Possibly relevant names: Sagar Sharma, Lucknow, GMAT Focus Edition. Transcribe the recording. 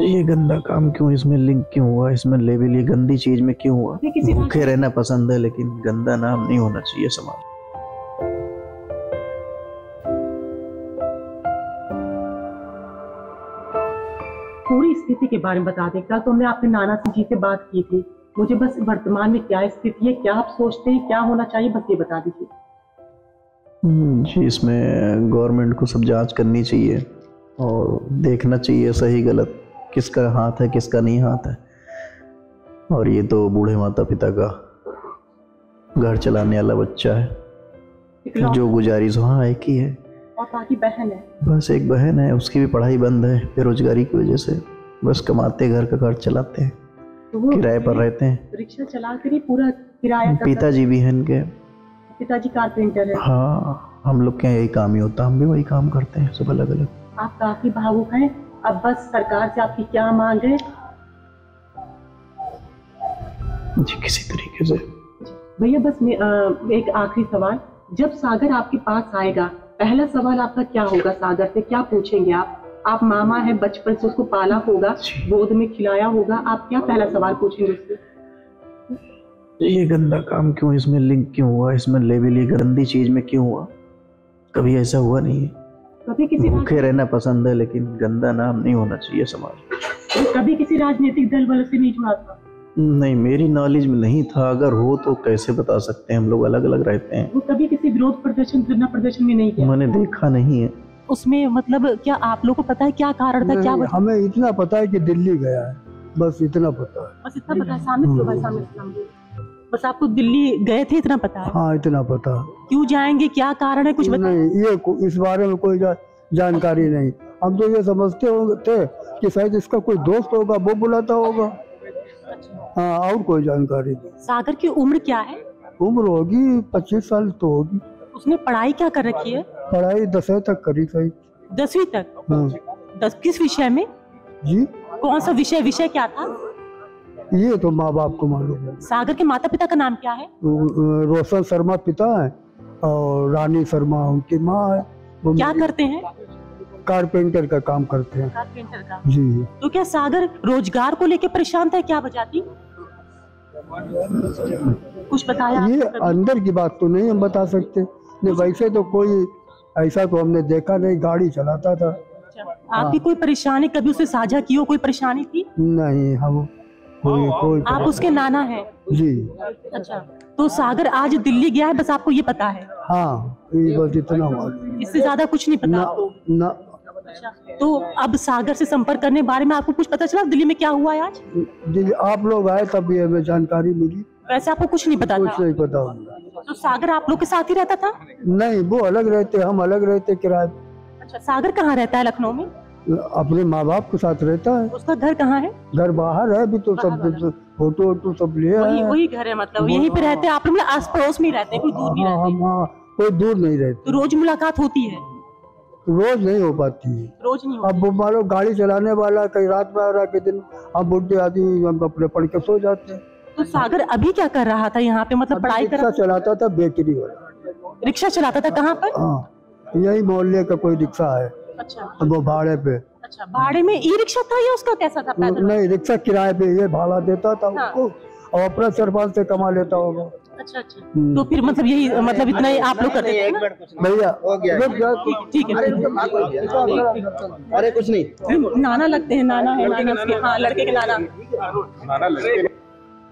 ये गंदा काम क्यों, इसमें लिंक क्यों हुआ, इसमें लेवल ये गंदी चीज में क्यों हुआ। भूखे रहना पसंद है लेकिन गंदा नाम नहीं होना चाहिए समाज। पूरी स्थिति के बारे में बता दें। कल तो हमने आपके नाना सिंह जी से बात की थी, मुझे बस वर्तमान में क्या स्थिति है, क्या आप सोचते हैं क्या होना चाहिए, बस ये बता दीजिए जी। इसमें गवर्नमेंट को सब जांच करनी चाहिए और देखना चाहिए सही गलत, किसका हाथ है किसका नहीं हाथ है। और ये तो बूढ़े माता पिता का घर चलाने वाला बच्चा है, जो गुजारिश वहाँ एक ही है और बाकी बहन है, बस एक बहन है, उसकी भी पढ़ाई बंद है बेरोजगारी की वजह से। बस कमाते घर का घर चलाते हैं, किराए पर रहते हैं, रिक्शा चलाकर ही पूरा किराया। पिताजी भी हैं इनके, पिताजी कारपेंटर है। हाँ, हम लोग के यही काम ही होता, हम भी वही काम करते हैं, सब अलग अलग। आप काफी भावुक हैं, अब बस सरकार से आपकी क्या मांग है जी? किसी तरीके से भैया। बस एक आखिरी सवाल, जब सागर आपके पास आएगा पहला सवाल आपका क्या होगा, सागर से क्या पूछेंगे आप मामा है, बचपन से उसको पाला होगा, गोद में खिलाया होगा, आप क्या पहला सवाल पूछेंगे उससे? ये गंदा काम क्यों, इसमें लिंक क्यों हुआ, इसमें लेवल ये गंदी चीज में क्यों हुआ, कभी ऐसा हुआ नहीं है। कभी किसी भूखे रहना पसंद है लेकिन गंदा नाम नहीं होना चाहिए समाज। कभी किसी राजनीतिक दल वालों से नहीं जुड़ा था? नहीं, मेरी नॉलेज में नहीं था, अगर हो तो कैसे बता सकते हैं, हम लोग अलग अलग रहते हैं। वो कभी किसी विरोध प्रदर्शन, धरना प्रदर्शन में नहीं किया, मैंने देखा नहीं है उसमें। मतलब क्या आप लोगों को पता है क्या कारण था? क्या हमें इतना पता है कि दिल्ली गया है, बस इतना पता है, बस इतना पता है। सामने बस आपको दिल्ली गए थे इतना पता है? हाँ इतना पता। क्यों जाएंगे, क्या कारण है, कुछ बताएं? नहीं, ये इस बारे में कोई जानकारी नहीं। हम तो ये समझते थे कि शायद इसका कोई दोस्त होगा वो बुलाता होगा। हाँ, और कोई जानकारी नहीं। सागर की उम्र क्या है? उम्र होगी 25 साल तो होगी। उसने पढ़ाई क्या कर रखी है? पढ़ाई 10वीं तक करी थी। 10वीं तक? हाँ। 10 किस विषय में जी? कौन सा विषय, विषय क्या था? ये तो माँ बाप को मालूम है। सागर के माता पिता का नाम क्या है? रोशन शर्मा पिता है और रानी शर्मा उनकी माँ है। क्या करते हैं? कारपेंटर का काम करते हैं। कारपेंटर का जी। तो क्या सागर रोजगार को लेकर परेशान था, क्या बजाती कुछ बताया? ये अंदर की बात तो नहीं हम बता सकते, नहीं वैसे तो कोई ऐसा तो हमने देखा नहीं। गाड़ी चलाता था। आपकी कोई परेशानी कभी उससे साझा की हो, कोई परेशानी थी? नहीं, हम कोई आप उसके नाना है जी। अच्छा, तो सागर आज दिल्ली गया है, बस आपको ये पता है? हाँ, ये बस इतना हुआ, इससे ज्यादा कुछ नहीं पता आपको ना। अच्छा, तो अब सागर से संपर्क करने बारे में आपको कुछ पता चला दिल्ली में क्या हुआ है आज? दिल्ली आप लोग आए तब ये हमें जानकारी मिली, वैसे आपको कुछ नहीं पता? कुछ नहीं पता। तो सागर आप लोग के साथ ही रहता था? नहीं, वो अलग रहते, हम अलग रहते किराए। अच्छा, सागर कहाँ रहता है? लखनऊ में अपने माँ बाप के साथ रहता है। उसका घर कहाँ है? घर बाहर है अभी तो, सब फोटो वोटो सब ले आए। वही घर है, मतलब यहीं पे रहते हैं आप लोग? आस पड़ोस में ही रहते हैं, कोई दूर नहीं रहते? कोई दूर नहीं रहते। तो रोज मुलाकात होती है? रोज नहीं हो पाती है। रोज नहीं? अब मानो गाड़ी चलाने वाला कहीं रात में आ रहा, कई दिन अब बुढ़े आदमी हम अपने पढ़ के सो जाते हैं। तो सागर अभी क्या कर रहा था यहाँ पे, मतलब पढ़ाई? रिक्शा चलाता था, बेकरी वाला रिक्शा चलाता था। कहाँ पर? यही मोहल्ले का कोई रिक्शा है। अच्छा, वो भाड़े पे? अच्छा, भाड़े में ई रिक्शा था या उसका कैसा था? नहीं, रिक्शा किराए पे, ये भाड़ा देता था। हाँ। उसको और अपना सरपंच से कमा लेता होगा। अच्छा अच्छा, तो फिर मतलब यही, मतलब इतना ही आप लोग करते हैं भैया? ठीक है, अरे कुछ नहीं, नाना लगते हैं, नाना है, लड़के के नाना।